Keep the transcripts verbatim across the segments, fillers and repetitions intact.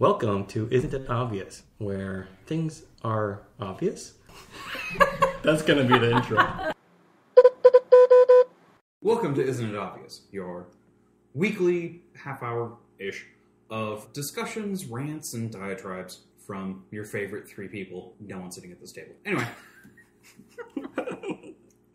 Welcome to Isn't It Obvious, where things are obvious. That's going to be the intro. Welcome to Isn't It Obvious, your weekly half-hour-ish of discussions, rants, and diatribes from your favorite three people, no one sitting at this table. Anyway.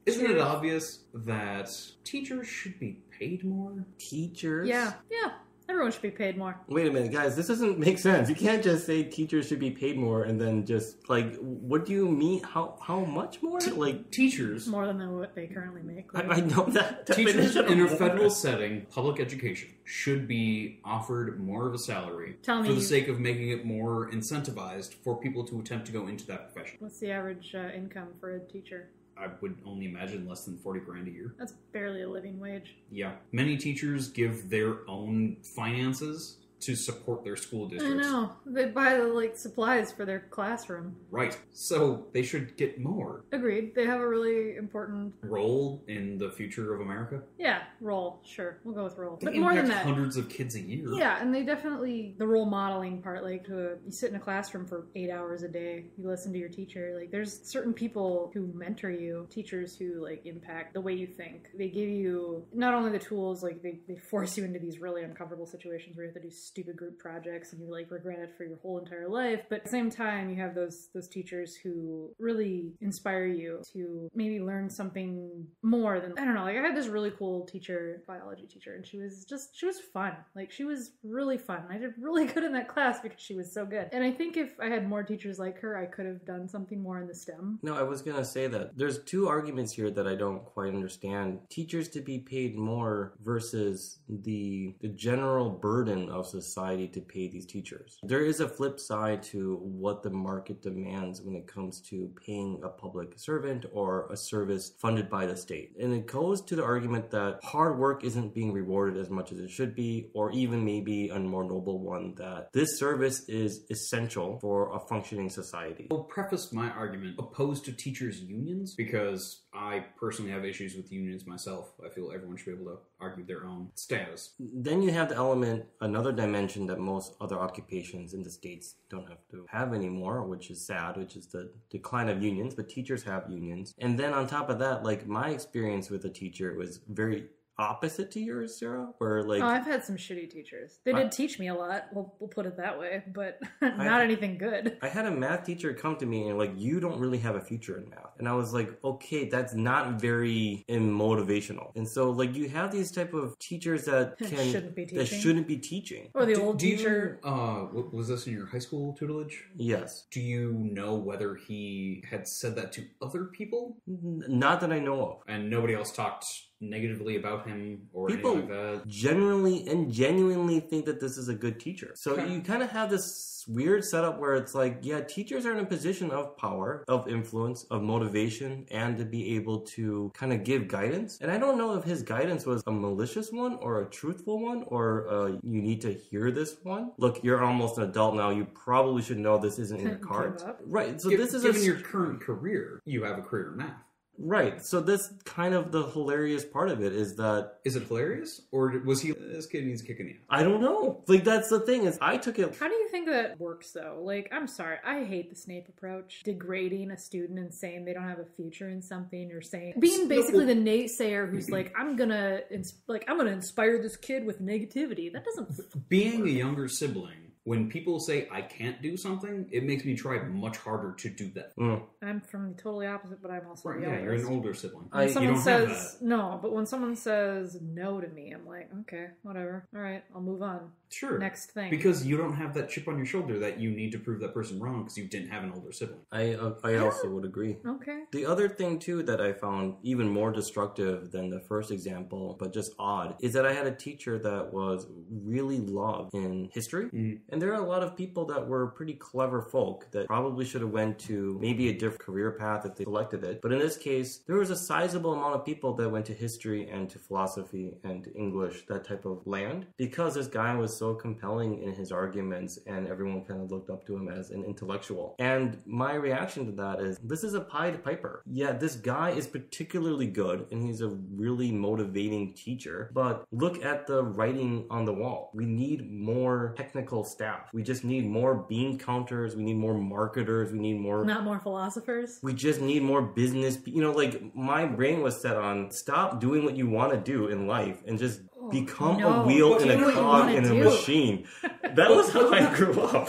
Isn't it obvious that teachers should be paid more? Teachers? Yeah. Yeah. Everyone should be paid more. Wait a minute, guys. This doesn't make sense. You can't just say teachers should be paid more and then just, like, what do you mean? How how much more? T- like, teachers. More than what they currently make. Like, I, I know that. Teachers in a federal setting, public education, should be offered more of a salary Tell me for the you... sake of making it more incentivized for people to attempt to go into that profession. What's the average uh, income for a teacher? I would only imagine less than forty grand a year. That's barely a living wage. Yeah. Many teachers give their own finances to support their school districts. I know. They buy the, like, supplies for their classroom. Right. So they should get more. Agreed. They have a really important role in the future of America. Yeah. Role. Sure. We'll go with role. They but more than that. Hundreds of kids a year. Yeah. And they definitely, the role modeling part, like to, you sit in a classroom for eight hours a day. You listen to your teacher. Like there's certain people who mentor you, teachers who like impact the way you think. They give you not only the tools, like they, they force you into these really uncomfortable situations where you have to do stuff. Stupid group projects and you like regret it for your whole entire life, but at the same time you have those those teachers who really inspire you to maybe learn something more than I don't know like I had this really cool teacher, biology teacher, and she was just she was fun like she was really fun. I did really good in that class because she was so good, and I think if I had more teachers like her I could have done something more in the STEM. No, I was gonna say that there's two arguments here that I don't quite understand. Teachers to be paid more versus the the general burden of society society to pay these teachers. There is a flip side to what the market demands when it comes to paying a public servant or a service funded by the state. And it goes to the argument that hard work isn't being rewarded as much as it should be, or even maybe a more noble one that this service is essential for a functioning society. I'll preface my argument opposed to teachers' unions because I personally have issues with unions myself. I feel everyone should be able to argue their own status. Then you have the element, another dimension that most other occupations in the States don't have to have anymore, which is sad, which is the decline of unions, but teachers have unions. And then on top of that, like my experience with a teacher was very opposite to yours, Sarah, where like... Oh, I've had some shitty teachers. They did I, teach me a lot, we'll, we'll put it that way, but not I, anything good. I had a math teacher come to me and like, you don't really have a future in math. And I was like, okay, that's not very motivational. And so like you have these type of teachers that can... shouldn't be teaching. That shouldn't be teaching. Or the do, old do teacher... You, uh, was this in your high school tutelage? Yes. Do you know whether he had said that to other people? N- not that I know of. And nobody else talked negatively about him or people anything like that. Generally and genuinely think that this is a good teacher. So okay. You kind of have this weird setup where it's like, yeah, teachers are in a position of power, of influence, of motivation, and to be able to kind of give guidance. And I don't know if his guidance was a malicious one or a truthful one or uh, you need to hear this one. Look, you're almost an adult now. You probably should know this isn't in your cards. Right. So G- this is given a... your current career, you have a career in math. Right, so that's kind of the hilarious part of it is that... Is it hilarious? Or was he, this kid needs kicking the ass? I don't know. Like, that's the thing is, I took it... How do you think that works, though? Like, I'm sorry, I hate the Snape approach. Degrading a student and saying they don't have a future in something or saying... Being basically the naysayer who's like, I'm gonna, ins- like, I'm gonna inspire this kid with negativity. That doesn't... Being work. A younger sibling... When people say, I can't do something, it makes me try much harder to do that. Mm. I'm from the totally opposite, but I'm also right, the yeah, oldest. You're an older sibling. When I, someone says, no, but when someone says no to me, I'm like, okay, whatever. All right, I'll move on. Sure. Next thing. Because you don't have that chip on your shoulder that you need to prove that person wrong because you didn't have an older sibling. I, uh, I also would agree. Okay. The other thing, too, that I found even more destructive than the first example, but just odd, is that I had a teacher that was really loved in history. Mm-hmm. And there are a lot of people that were pretty clever folk that probably should have went to maybe a different career path if they selected it. But in this case, there was a sizable amount of people that went to history and to philosophy and to English, that type of land, because this guy was so so compelling in his arguments, and everyone kind of looked up to him as an intellectual. And my reaction to that is, this is a Pied Piper. Yeah, this guy is particularly good, and he's a really motivating teacher, but look at the writing on the wall. We need more technical staff. We just need more bean counters. We need more marketers. We need more... Not more philosophers. We just need more business. You know, like, my brain was set on, stop doing what you want to do in life and just... Become no. a wheel in a cog in a machine. That was how I grew up.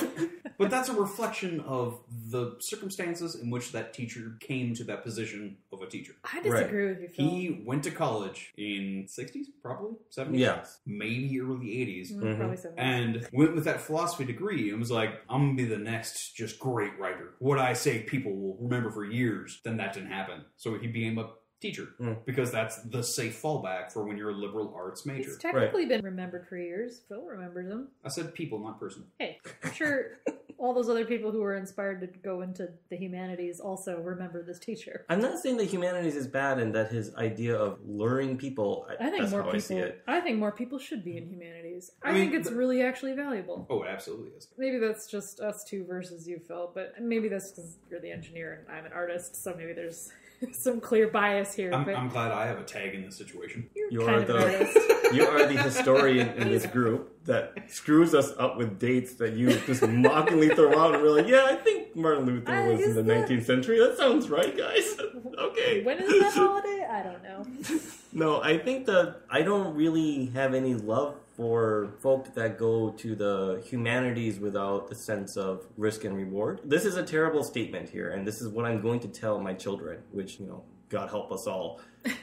But that's a reflection of the circumstances in which that teacher came to that position of a teacher. I disagree right. with you, Phil. He went to college in sixties, probably? seventies? Yeah. Maybe early eighties. Mm-hmm. Probably seventies. And went with that philosophy degree and was like, I'm going to be the next just great writer. What I say people will remember for years. Then that didn't happen. So he became a... teacher, mm. because that's the safe fallback for when you're a liberal arts major. He's technically right. been remembered for years. Phil remembers him. I said people, not person. Hey, I'm sure all those other people who were inspired to go into the humanities also remember this teacher. I'm not saying that humanities is bad and that his idea of luring people, I, I think that's more how people, I see it. I think more people should be in humanities. I, I mean, think it's the, really actually valuable. Oh, it absolutely is. Maybe that's just us two versus you, Phil, but maybe that's because you're the engineer and I'm an artist, so maybe there's... some clear bias here. I'm, but I'm glad I have a tag in this situation. You're you kind are of the you are the historian in this group that screws us up with dates that you just mockingly throw out, and we're like, yeah, I think Martin Luther I was in the that... nineteenth century. That sounds right, guys. Okay. When is that holiday? I don't know. No, I think that I don't really have any love for folk that go to the humanities without a sense of risk and reward. This is a terrible statement here, and this is what I'm going to tell my children, which, you know, God help us all,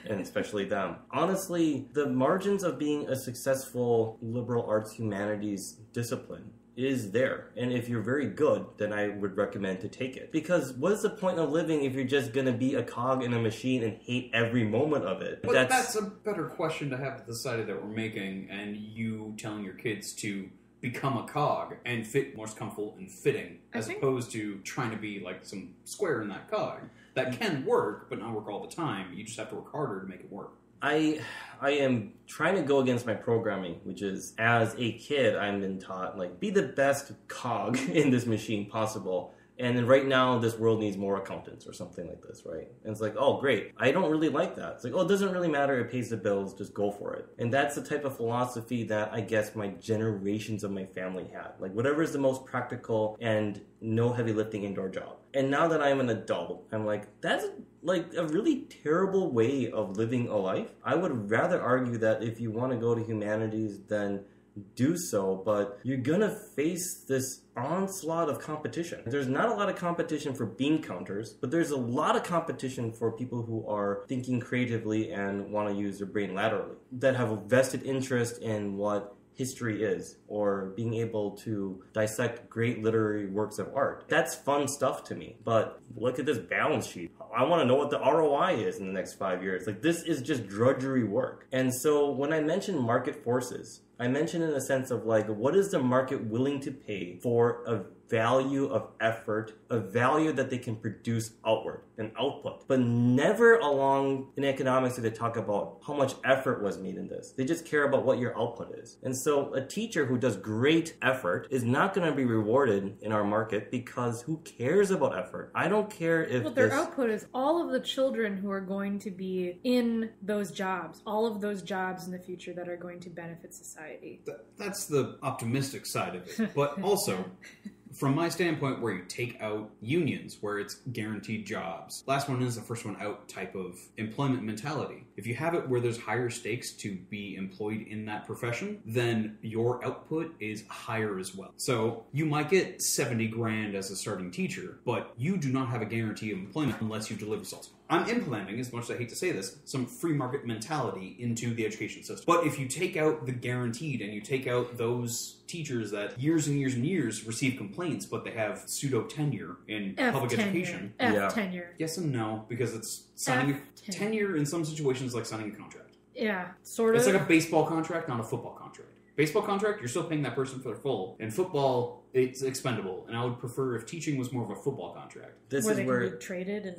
and especially them. Honestly, the margins of being a successful liberal arts humanities discipline is there, and if you're very good, then I would recommend to take it. Because what is the point of living if you're just going to be a cog in a machine and hate every moment of it? But that's... that's a better question to have to the side that we're making, and you telling your kids to become a cog and fit most comfortable and fitting, as think... opposed to trying to be like some square in that cog. That can work, but not work all the time. You just have to work harder to make it work. I I am trying to go against my programming, which is, as a kid, I've been taught, like, be the best cog in this machine possible. And then right now, this world needs more accountants or something like this, right? And it's like, oh, great. I don't really like that. It's like, oh, it doesn't really matter. It pays the bills. Just go for it. And that's the type of philosophy that I guess my generations of my family had. Like, whatever is the most practical and no heavy lifting indoor job. And now that I'm an adult, I'm like, that's like a really terrible way of living a life. I would rather argue that if you want to go to humanities, then do so, but you're gonna face this onslaught of competition. There's not a lot of competition for bean counters, but there's a lot of competition for people who are thinking creatively and want to use their brain laterally, that have a vested interest in what history is, or being able to dissect great literary works of art. That's fun stuff to me, but look at this balance sheet. I want to know what the R O I is in the next five years. Like, this is just drudgery work. And so when I mention market forces, I mentioned in a sense of, like, what is the market willing to pay for a value of effort, a value that they can produce outward, an output. But never along in economics do they talk about how much effort was made in this. They just care about what your output is. And so a teacher who does great effort is not going to be rewarded in our market, because who cares about effort? I don't care if Well, their this... output is all of the children who are going to be in those jobs, all of those jobs in the future that are going to benefit society. Th that's the optimistic side of it. But also, from my standpoint, where you take out unions, where it's guaranteed jobs, last one is the first one out type of employment mentality. If you have it where there's higher stakes to be employed in that profession, then your output is higher as well. So you might get seventy grand as a starting teacher, but you do not have a guarantee of employment unless you deliver results. I'm implementing, as much as I hate to say this, some free market mentality into the education system. But if you take out the guaranteed and you take out those teachers that years and years and years receive complaints, but they have pseudo tenure in F public tenure. education. F yeah. tenure. Yes and no, because it's signing a, tenure in some situations is like signing a contract. Yeah, sort of. It's like a baseball contract, not a football contract. Baseball contract, you're still paying that person for their full. And football, it's expendable. And I would prefer if teaching was more of a football contract. This where is they where can be traded and.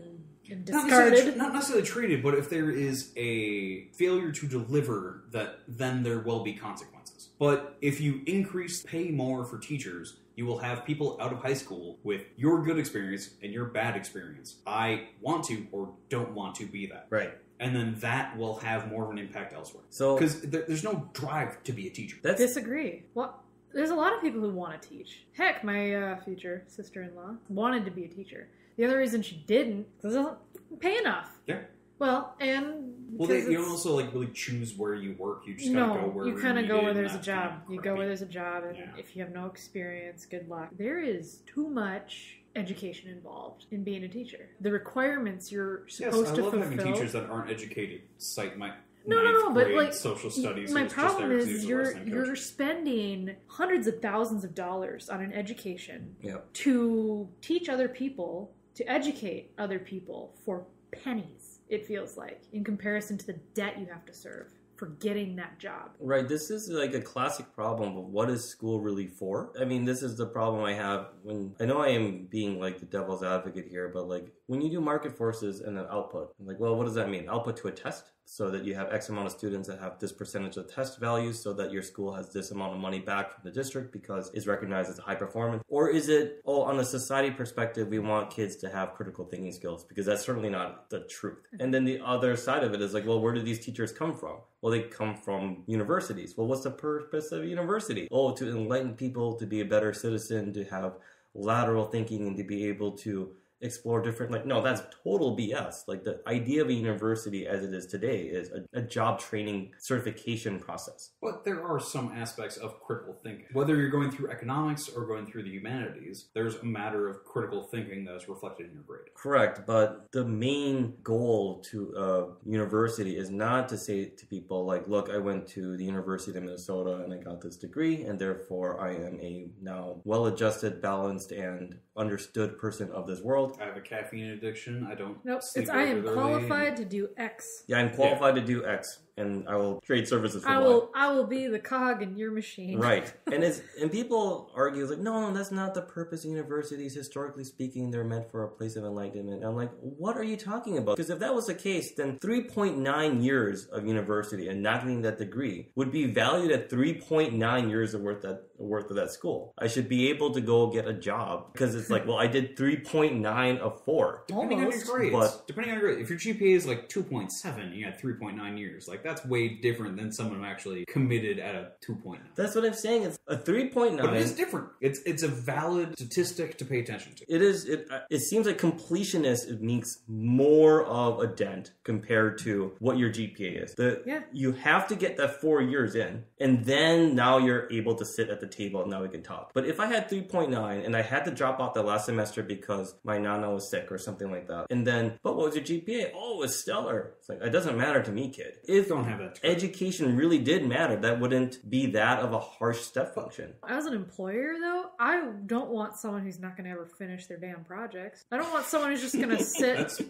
And discarded. Not necessarily treated, but if there is a failure to deliver, that then there will be consequences. costs. But if you increase pay more for teachers, you will have people out of high school with your good experience and your bad experience. I want to or don't want to be that. Right. And then that will have more of an impact elsewhere. So, because there, there's no drive to be a teacher. That's disagree. Well, there's a lot of people who want to teach. Heck, my uh, future sister-in-law wanted to be a teacher. The other reason she didn't was because it doesn't pay enough. Yeah. Well, and well, they, you don't also like really choose where you work. You just no, kind of go where you kind of go where there's a job. You go where there's a job, and yeah. if you have no experience, good luck. There is too much education involved in being a teacher. The requirements you're supposed yes, to fulfill. Yes, I love having teachers that aren't educated. Cite my no, no, no, but like social studies. My problem is you're you're spending hundreds of thousands of dollars on an education yep. to teach other people, to educate other people for pennies. It feels like, in comparison to the debt you have to serve for getting that job. Right. This is like a classic problem of what is school really for? I mean, this is the problem I have when, I know I am being like the devil's advocate here, but like when you do market forces and then output, I'm like, well, what does that mean? Output to a test? So that you have X amount of students that have this percentage of test value so that your school has this amount of money back from the district because it's recognized as a high performance? Or is it, oh, on a society perspective, we want kids to have critical thinking skills because that's certainly not the truth. And then the other side of it is like, well, where do these teachers come from? Well, they come from universities. Well, what's the purpose of a university? Oh, to enlighten people, to be a better citizen, to have lateral thinking and to be able to explore different, like, no, that's total B S. Like, the idea of a university as it is today is a, a job training certification process. But there are some aspects of critical thinking. Whether you're going through economics or going through the humanities, there's a matter of critical thinking that is reflected in your grade. Correct, but the main goal to a university is not to say to people, like, look, I went to the University of Minnesota and I got this degree, and therefore I am a now well-adjusted, balanced, and understood person of this world. I have a caffeine addiction. I don't nope. sleep It's I am qualified and... to do X. Yeah, I'm qualified yeah. to do X, and I will trade services for I will. Y. I will be the cog in your machine. Right, and it's and people argue like, no, that's not the purpose of universities. Historically speaking, they're meant for a place of enlightenment. And I'm like, what are you talking about? Because if that was the case, then three point nine years of university and not getting that degree would be valued at three point nine years of worth that worth of that school. I should be able to go get a job because it's like, well, I did three point nine of four. Depending Almost, on your grades. But, depending on your grades. If your G P A is like two point seven, you had three point nine years. Like, that's way different than someone who actually committed at a two point nine. That's what I'm saying. It's a three point nine. But it is different. It's it's a valid statistic to pay attention to. It is. It, it seems like completionist it makes more of a dent compared to what your G P A is. The, yeah. You have to get that four years in, and then now you're able to sit at the table and now we can talk. But if I had three point nine and I had to drop out the last semester because my nana was sick or something like that, and then, but what was your G P A? Oh, it was stellar. It's like, it doesn't matter to me, kid. If don't have that education really did matter, that wouldn't be that of a harsh step function. As an employer, though, I don't want someone who's not going to ever finish their damn projects. I don't want someone who's just going to sit... That's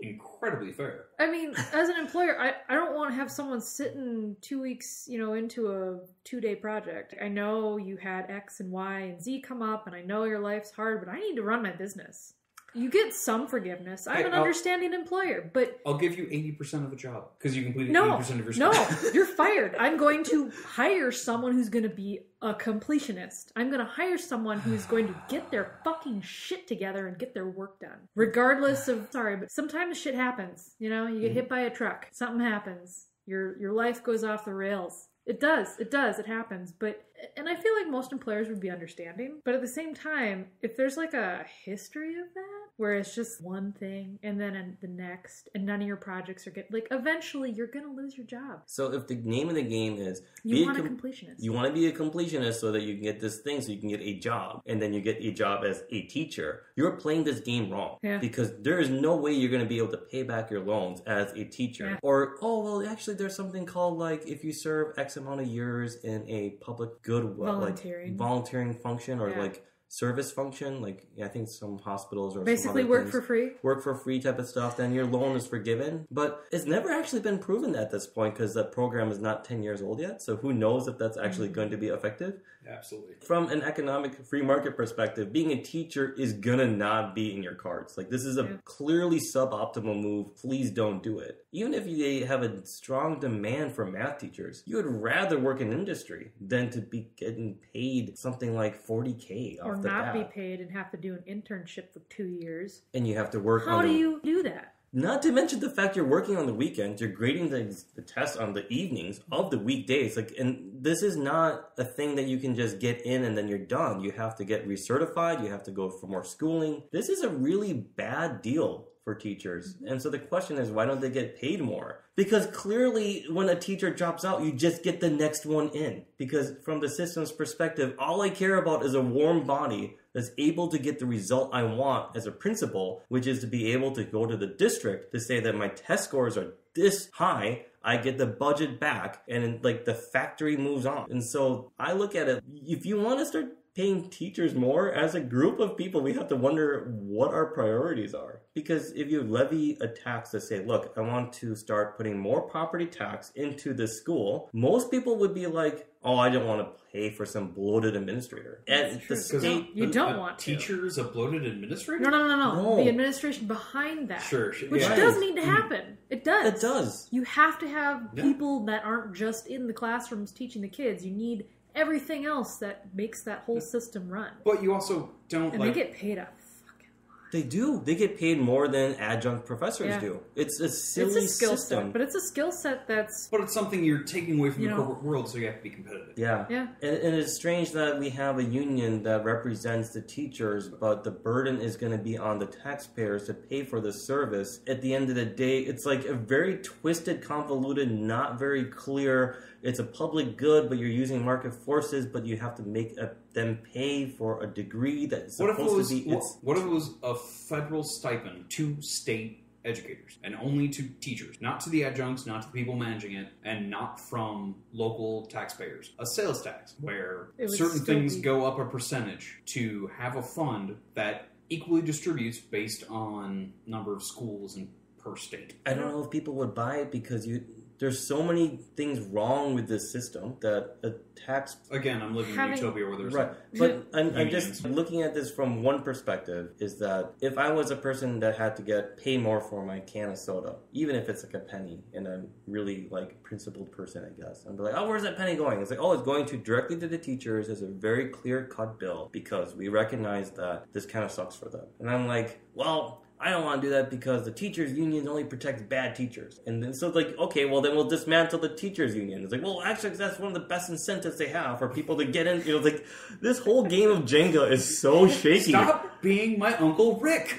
incredibly fair. I mean, as an employer, I, I don't want to have someone sitting two weeks, you know, into a two-day project. I know you had X and Y and Z come up, and I know your life's hard, but I need to run my business. You get some forgiveness. I'm hey, an I'll, understanding employer, but... I'll give you eighty percent of a job because you completed no, eighty percent of your job. No, you're fired. I'm going to hire someone who's going to be a completionist. I'm going to hire someone who's going to get their fucking shit together and get their work done. Regardless of... Sorry, but sometimes shit happens. You know, you get mm-hmm. hit by a truck. Something happens. Your your life goes off the rails. It does. It does. It happens. But... And I feel like most employers would be understanding. But at the same time, if there's like a history of that, where it's just one thing and then the next, and none of your projects are getting, like, eventually you're going to lose your job. So if the name of the game is... You want a, a completionist. You want to be a completionist so that you can get this thing, so you can get a job. And then you get a job as a teacher. You're playing this game wrong. Yeah. Because there is no way you're going to be able to pay back your loans as a teacher. Yeah. Or, oh, well, actually there's something called, like, if you serve X amount of years in a public good... Good, what, volunteering. Like volunteering function or yeah. like service function, like yeah, I think some hospitals or basically some work things, for free, work for free type of stuff, then your loan is forgiven. But it's never actually been proven at this point because the program is not ten years old yet. So who knows if that's actually mm-hmm. going to be effective? Absolutely. From an economic free market perspective, being a teacher is gonna not be in your cards. Like this is a yeah. clearly suboptimal move. Please don't do it. Even if they have a strong demand for math teachers, you would rather work in industry than to be getting paid something like forty K off. Or not be paid and have to do an internship for two years. And you have to work on... How do you do that? Not to mention the fact you're working on the weekends, you're grading the, the tests on the evenings of the weekdays. Like, and this is not a thing that you can just get in and then you're done. You have to get recertified. You have to go for more schooling. This is a really bad deal for teachers. Mm-hmm. And so the question is, why don't they get paid more? Because clearly when a teacher drops out, you just get the next one in. Because from the system's perspective, all I care about is a warm body that's able to get the result I want as a principal, which is to be able to go to the district to say that my test scores are this high, I get the budget back, and like the factory moves on. And so I look at it, if you want to start paying teachers more as a group of people, we have to wonder what our priorities are. Because if you levy a tax to say, look, I want to start putting more property tax into this school, most people would be like, oh, I don't want to pay for some bloated administrator. And the state, you don't want to. Teachers, a bloated administrator? No, no, no, no, no. The administration behind that. Sure. sure. Which yeah. does need to happen. It does. It does. You have to have yeah. people that aren't just in the classrooms teaching the kids. You need everything else that makes that whole system run. But you also don't and like... And they get paid a fucking lot. They do. They get paid more than adjunct professors yeah. do. It's a silly it's a skill system. Set, but it's a skill set that's... But it's something you're taking away from the know, corporate world, so you have to be competitive. Yeah. yeah. And, and it's strange that we have a union that represents the teachers, but the burden is going to be on the taxpayers to pay for the service. At the end of the day, it's like a very twisted, convoluted, not very clear... It's a public good, but you're using market forces, but you have to make a, them pay for a degree that's supposed what if it was, to be... It's, what if it was a federal stipend to state educators and only to teachers, not to the adjuncts, not to the people managing it, and not from local taxpayers? A sales tax where certain things be... go up a percentage to have a fund that equally distributes based on number of schools and per state. I don't know if people would buy it because you... There's so many things wrong with this system that a tax... Again, I'm living Having... in utopia where there's... Right, but I'm, I'm just looking at this from one perspective, is that if I was a person that had to get pay more for my can of soda, even if it's like a penny, and I'm really like principled person, I guess, I'd be like, oh, where's that penny going? It's like, oh, it's going to directly to the teachers as a very clear-cut bill because we recognize that this kind of sucks for them. And I'm like, well... I don't want to do that because the teachers' union only protects bad teachers. And then so it's like, okay, well then we'll dismantle the teachers' union. It's like, well, actually that's one of the best incentives they have for people to get in. You know, it's like this whole game of Jenga is so shaky. Stop being my Uncle Rick.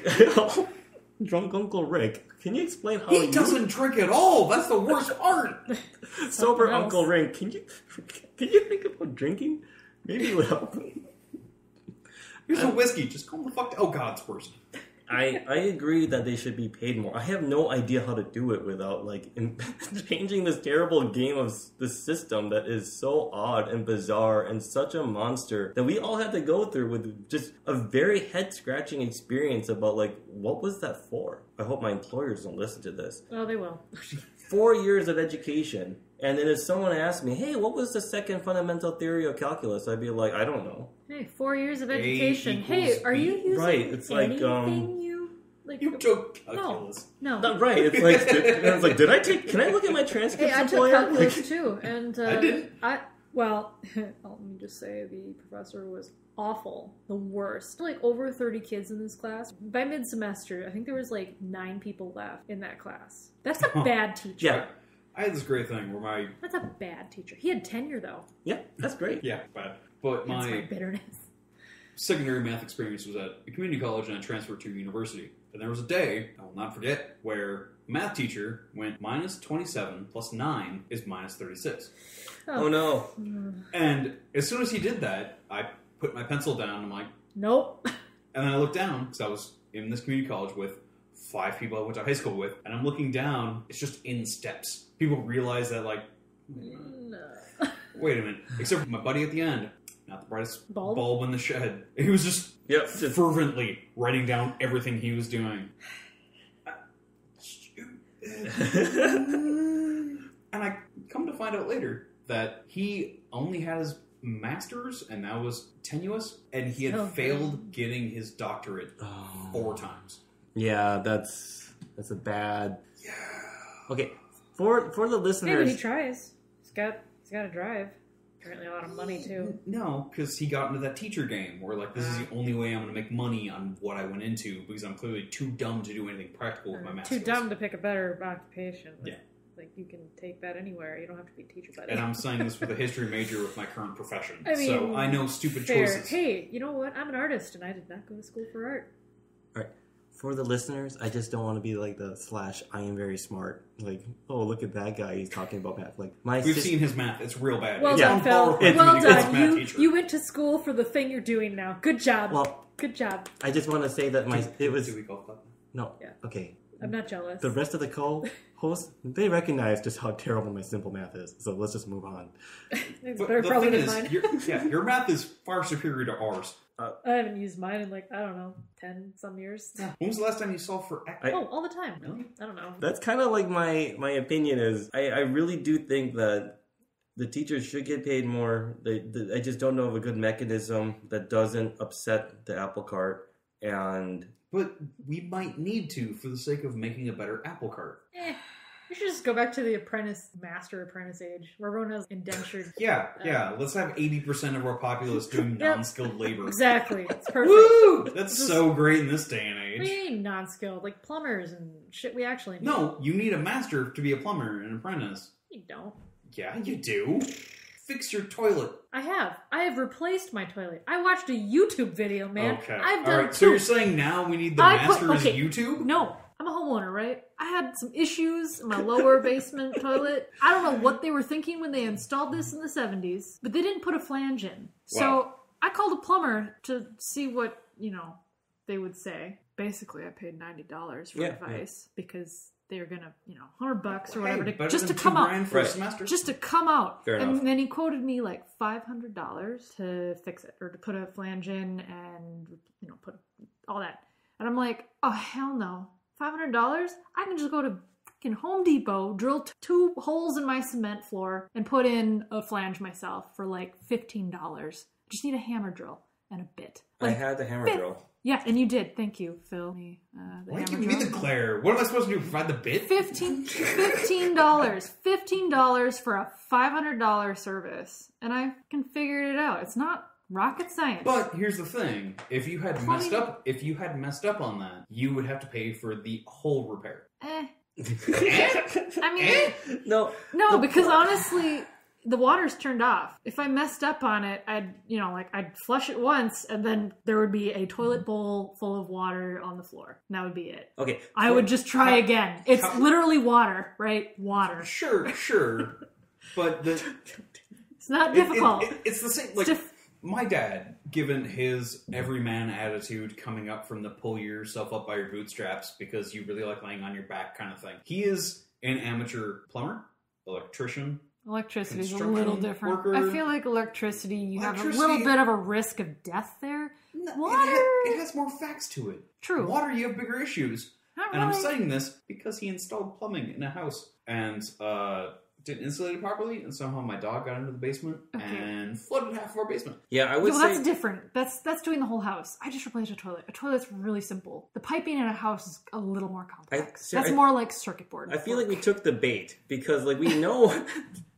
Drunk Uncle Rick. Can you explain how he doesn't drink at all? That's the worst part. Sober else. Uncle Rick. Can you can you think about drinking? Maybe it would help. Here's some whiskey. Just calm the fuck down. Oh, God, it's worse. I, I agree that they should be paid more. I have no idea how to do it without, like, in, changing this terrible game of the system that is so odd and bizarre and such a monster that we all had to go through with just a very head-scratching experience about, like, what was that for? I hope my employers don't listen to this. Oh, they will. Four years of education, and then if someone asked me, hey, what was the second fundamental theory of calculus? I'd be like, I don't know. Hey, four years of education. Hey, are you using right, it's anything like, um, you... Like, you took calculus. No, no. Not right, it's like, did, I was like, did I take... Can I look at my transcripts? Hey, I took calculus like, too, and... Uh, I didn't. I, well, let me just say the professor was... awful. The worst. Like over thirty kids in this class. By mid-semester, I think there was like nine people left in that class. That's a oh, bad teacher. Yeah. I had this great thing where my... That's a bad teacher. He had tenure though. Yeah, that's great. Yeah, bad. But my... That's my bitterness. Secondary math experience was at a community college and I transferred to a university. And there was a day, I will not forget, where math teacher went minus twenty-seven plus nine is minus thirty-six. Oh, oh no. Mm. And as soon as he did that, I... put my pencil down, and I'm like, nope. And then I look down, because I was in this community college with five people I went to high school with, and I'm looking down, it's just in steps. People realize that, like, no. Wait a minute. Except for my buddy at the end. not the brightest bulb, bulb in the shed. He was just yep. fervently writing down everything he was doing. And I come to find out later that he only had his master's, and that was tenuous, and he had oh, failed getting his doctorate oh. four times. Yeah, that's that's a bad. Yeah. Okay, for for the listeners, maybe he tries. He's got he's got to drive. Apparently, a lot of money too. No, because he got into that teacher game where like this uh, is the only way I'm going to make money on what I went into because I'm clearly too dumb to do anything practical uh, with my master's. Too dumb to pick a better occupation. Yeah. Like, you can take that anywhere. You don't have to be a teacher buddy. And I'm saying this with a history major with my current profession. I mean, so I know stupid fair. choices. Hey, you know what? I'm an artist, and I did not go to school for art. All right. For the listeners, I just don't want to be like the slash, I am very smart. Like, oh, look at that guy. He's talking about math. Like, my We've sis- seen his math. It's real bad. Well it's done, Phil. It's, well done. You, you went to school for the thing you're doing now. Good job. Well, Good job. I just want to say that my... It was... Do we go club? No. Yeah. Okay. I'm not jealous. The rest of the co-hosts, they recognize just how terrible my simple math is. So let's just move on. But the probably thing is, your, yeah, your math is far superior to ours. Uh, I haven't used mine in like, I don't know, ten some years. Yeah. When was the last time you solved for X? I, oh, all the time. Really? I don't know. That's kind of like my, my opinion is, I, I really do think that the teachers should get paid more. They, they, I just don't know of a good mechanism that doesn't upset the apple cart. And... But we might need to for the sake of making a better apple cart. Eh, we should just go back to the apprentice, master apprentice age, where everyone has indentured. yeah, um, yeah. Let's have eighty percent of our populace doing non-skilled labor. Exactly. It's perfect. Woo! That's just, so great in this day and age. We need non-skilled, like plumbers and shit we actually need. No, you need a master to be a plumber and an apprentice. You don't. Yeah, you do. Fix your toilet. I have. I have replaced my toilet. I watched a YouTube video, man. Okay. I've done All right. So you're saying now we need the I master put, okay. is YouTube? No. I'm a homeowner, right? I had some issues in my lower basement toilet. I don't know what they were thinking when they installed this in the seventies, but they didn't put a flange in. So wow. I called a plumber to see what, you know, they would say. Basically, I paid ninety dollars for yeah, advice yeah. because... They're gonna, you know, hundred bucks or whatever, hey, to, just to come out, for right. just to come out, Fair and enough. Then he quoted me like five hundred dollars to fix it or to put a flange in and you know put all that, and I'm like, oh hell no, five hundred dollars? I can just go to fucking Home Depot, drill t- two holes in my cement floor, and put in a flange myself for like fifteen dollars. Just need a hammer drill and a bit. Like, I had the hammer bit. drill. Yeah, and you did. Thank you, Phil. The, uh, the Why did you give me the Claire? What am I supposed to do? Provide the bit? Fifteen, fifteen dollars, fifteen dollars for a five hundred dollar service, and I can figure it out. It's not rocket science. But here's the thing: if you had Probably messed up, if you had messed up on that, you would have to pay for the whole repair. Eh. I mean, eh? no, no, because point. honestly. The water's turned off. If I messed up on it, I'd, you know, like, I'd flush it once, and then there would be a toilet bowl full of water on the floor. And that would be it. Okay. I would just try how, again. It's how, literally water, right? Water. Sure, sure. But the... It's not difficult. It, it, it, it's the same, like, dif- my dad, given his everyman attitude coming up from the pull yourself up by your bootstraps because you really like laying on your back kind of thing. He is an amateur plumber, electrician, Electricity is a little different. Worker. I feel like electricity, you electricity, have a little bit of a risk of death there. No, water... It, ha- it has more facts to it. True. Water, you have bigger issues. Not and really. I'm saying this because he installed plumbing in a house and uh, didn't insulate it properly, and somehow my dog got into the basement okay. and flooded half of our basement. Yeah, I would so say... Well, that's different. That's, that's doing the whole house. I just replaced a toilet. A toilet's really simple. The piping in a house is a little more complex. I, so that's I, more like circuit board. I feel like we took the bait because, like, we know...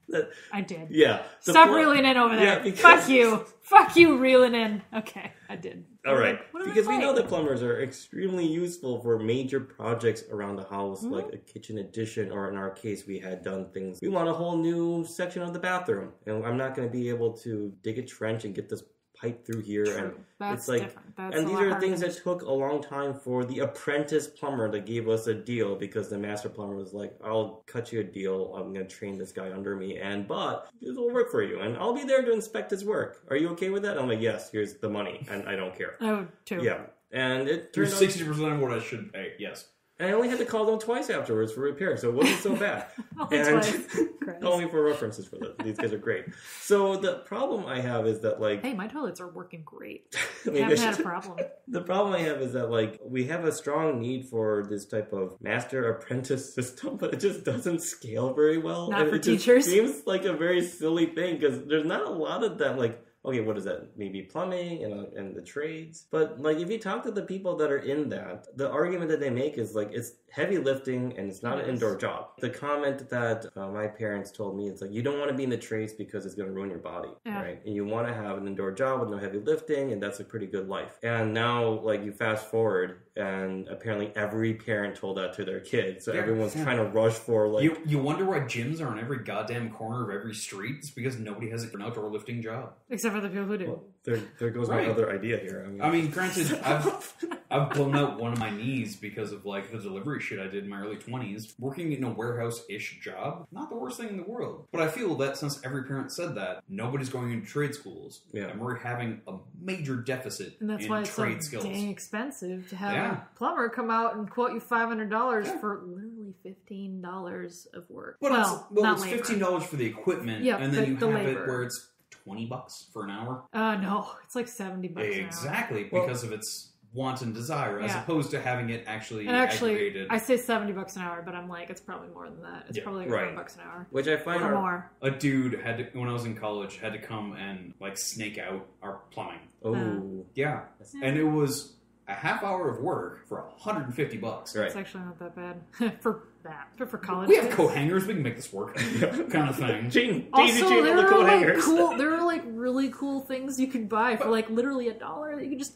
That, I did. Yeah. Stop pl- reeling in over there. Yeah, because, Fuck you. Fuck you reeling in. Okay, I did. All right. Like, because we know that plumbers are extremely useful for major projects around the house, mm-hmm. like a kitchen addition, or in our case, we had done things. We want a whole new section of the bathroom, and I'm not going to be able to dig a trench and get this pipe through here. True. And That's it's like, different. That's and these are things that took a long time for the apprentice plumber that gave us a deal because the master plumber was like, I'll cut you a deal. I'm going to train this guy under me, and but this will work for you, and I'll be there to inspect his work. Are you okay with that? And I'm like, yes, here's the money, and I don't care. I would too. Yeah. And it turned out sixty percent of what I should pay. Yes. And I only had to call them twice afterwards for repair, so it wasn't so bad. only and twice. Only for references for this. These guys are great. So the problem I have is that, like... Hey, my toilets are working great. I mean, haven't had a problem. The problem I have is that, like, we have a strong need for this type of master-apprentice system, but it just doesn't scale very well. Not and for it teachers. It seems like a very silly thing, because there's not a lot of that, like... Okay, what is that? Maybe plumbing and, and the trades. But, like, if you talk to the people that are in that, the argument that they make is, like, it's heavy lifting and it's not yes. an indoor job. The comment that uh, my parents told me, it's like, you don't want to be in the trades because it's going to ruin your body, yeah. right? And you want to have an indoor job with no heavy lifting, and that's a pretty good life. And now, like, you fast forward, and apparently every parent told that to their kid. So yeah. everyone's yeah. trying to rush for, like... You, you wonder why gyms are on every goddamn corner of every street? It's because nobody has an outdoor lifting job. Except for the people who do. Well, there, there goes right. my other idea here. I mean, I mean granted, I've, I've blown out one of my knees because of, like, the delivery shit I did in my early twenties. Working in a warehouse-ish job, not the worst thing in the world. But I feel that since every parent said that, nobody's going into trade schools. Yeah. And we're having a major deficit in trade skills. And that's why it's so skills. dang expensive to have yeah. a plumber come out and quote you five hundred dollars yeah. for literally fifteen dollars of work. But well, it's, well, it's fifteen dollars for the equipment, yeah, and then the, you the have labor. It where it's twenty bucks for an hour? Uh, no. It's like seventy bucks Exactly, an hour. Because well, of its want and desire, as yeah. opposed to having it actually and actually, activated. I say seventy bucks an hour, but I'm like, it's probably more than that. It's yeah, probably like right. one hundred bucks an hour. Which I find... Or our, more. A dude, had to, when I was in college, had to come and, like, snake out our plumbing. Oh. Uh, yeah. yeah. And it was a half hour of work for one hundred fifty bucks Right. It's actually not that bad. For... that. But for college, we have kids. Co-hangers. We can make this work, kind of thing. Jean, also, Daisy, Jean, there all the co-hangers. Like cool, there are like really cool things you can buy for like literally a dollar that you can just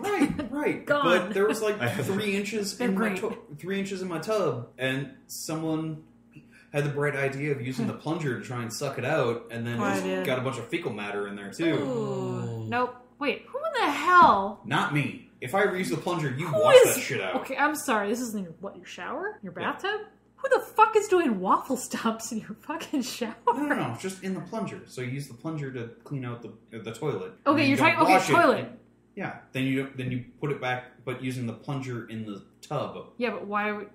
right, right. Gone. But there was like three inches in my tu- three inches in my tub, and someone had the bright idea of using the plunger to try and suck it out, and then oh, got a bunch of fecal matter in there too. Ooh. Nope. Wait, who in the hell? Not me. If I ever use the plunger, you Who wash is, that shit out. Okay, I'm sorry. This isn't your, what, your shower? Your bathtub? Yeah. Who the fuck is doing waffle stops in your fucking shower? No, no, no. It's just in the plunger. So you use the plunger to clean out the uh, the toilet. Okay, you're trying... Okay, toilet. And, yeah. Then you then you put it back, but using the plunger in the tub. Yeah, but why would...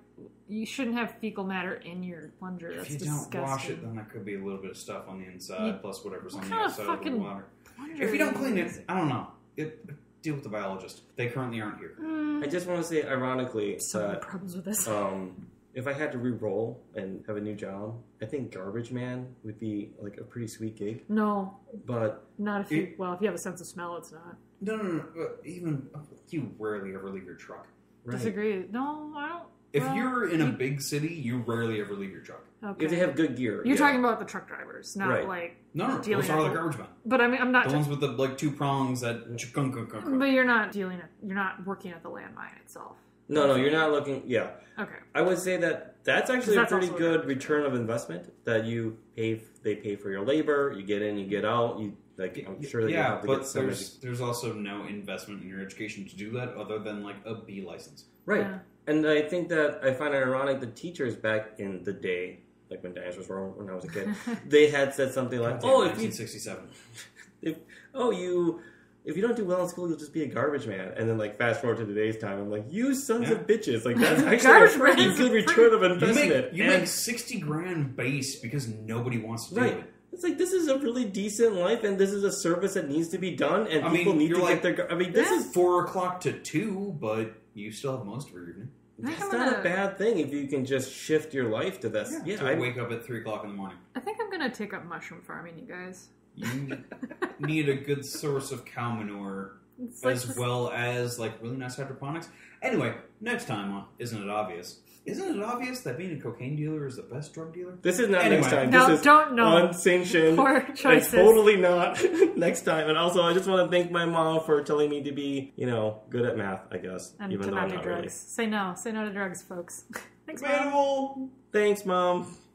You shouldn't have fecal matter in your plunger. That's disgusting. If you don't disgusting. wash it, then there could be a little bit of stuff on the inside, you, plus whatever's what on the outside of, of the water. If you don't clean it, I don't know. It... Deal with the biologist. They currently aren't here. Mm. I just want to say, ironically, so many problems with this. Um, if I had to re-roll and have a new job, I think garbage man would be like a pretty sweet gig. No, but not if you. It, well, if you have a sense of smell, it's not. No, no, no. no. Even you rarely ever leave your truck. Right? Disagree. No, I don't. If well, you're in a big city, you rarely ever leave your truck. Okay. If they have good gear. You're yeah. talking about the truck drivers, not right. like... No, no, those are the garbage men. But I mean, I'm not... The t- ones with the, like, two prongs that... But you're not dealing... At, you're not working at the landmine itself. No, no, you're not looking... Yeah. Okay. I would say that that's actually that's a pretty good return of investment that you pay... They pay for your labor, you get in, you get out, you... Like, I'm sure that yeah, you have to but get there's, somebody. There's also no investment in your education to do that other than, like, a B license. Right. Yeah. And I think that I find it ironic that teachers back in the day, like when dinosaurs were when I was a kid, they had said something like, oh, if you... nineteen sixty-seven If, oh, you... If you don't do well in school, you'll just be a garbage man. And then, like, fast forward to today's time, I'm like, you sons yeah. of bitches. Like, that's actually a pretty good return of investment. You make, you and, make sixty grand base because nobody wants to do right. it. It's like, this is a really decent life, and this is a service that needs to be done, and I people mean, need to like, get their... I mean, this yeah. is four o'clock to two, but you still have most of your evening. That's I'm not gonna, a bad thing if you can just shift your life to this. Yeah, yeah to I, wake up at three o'clock in the morning. I think I'm going to take up mushroom farming, you guys. You need a good source of cow manure, like as this... well as, like, really nice hydroponics. Anyway, next time on Isn't It Obvious... Isn't it obvious that being a cocaine dealer is the best drug dealer? This is not anyway. next time. No, this is don't know. Unsanctioned. Poor choices. It's totally not next time. And also, I just want to thank my mom for telling me to be, you know, good at math, I guess. And even to though not I'm not drugs. Really. Say no. Say no to drugs, folks. Thanks, Mom. Thanks, Mom.